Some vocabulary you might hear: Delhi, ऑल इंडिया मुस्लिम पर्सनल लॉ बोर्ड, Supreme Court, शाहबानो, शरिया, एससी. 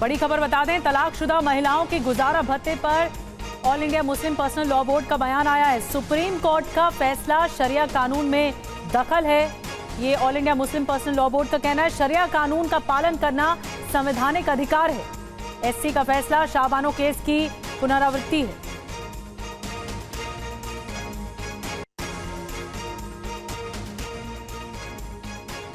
बड़ी खबर बता दें, तलाकशुदा महिलाओं के गुजारा भत्ते पर ऑल इंडिया मुस्लिम पर्सनल लॉ बोर्ड का बयान आया है। सुप्रीम कोर्ट का फैसला शरिया कानून में दखल है। ये ऑल इंडिया मुस्लिम पर्सनल लॉ बोर्ड का कहना है। शरिया कानून का पालन करना संवैधानिक अधिकार है। एससी का फैसला शाहबानो केस की पुनरावृत्ति है।